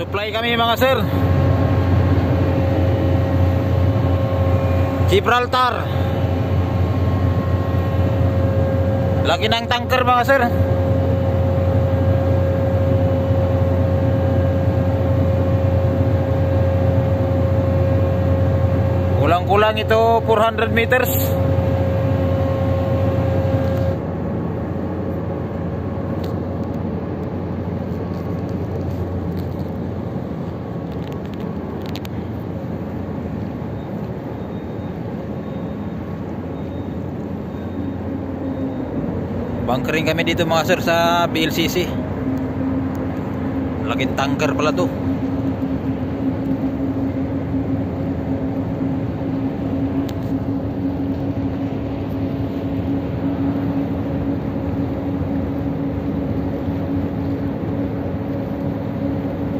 Supply kami mga sir. Gibraltar. Laki ng tanker mga sir. Kulang-kulang ito 400 meters. Bunkering kami dito mga sir sa VLCC. Laking tanker pala to.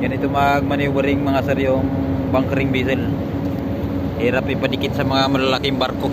Ganito mag-maneuvering mga sir yung bunkering vessel. Hirap ipadikit sa mga malalaking barko.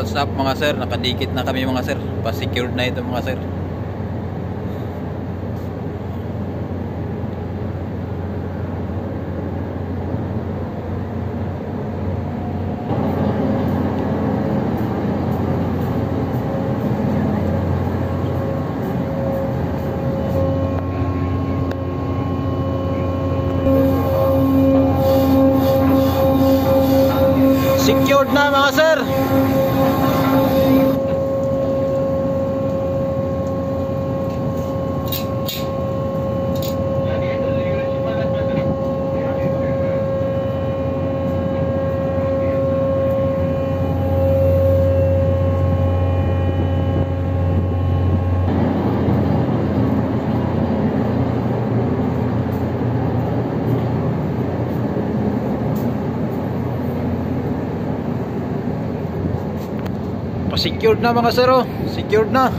What's up mga sir, nakadikit na kami mga sir. Pa-secured na ito mga sir. Secured na mga sir. Secured na mga sir, oh. Secured na.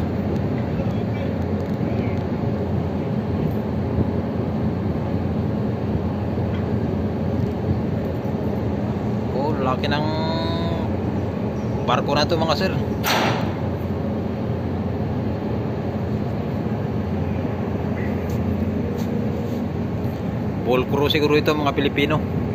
Oh, laki ng barko na to mga sir. Full crew siguro ito mga Pilipino.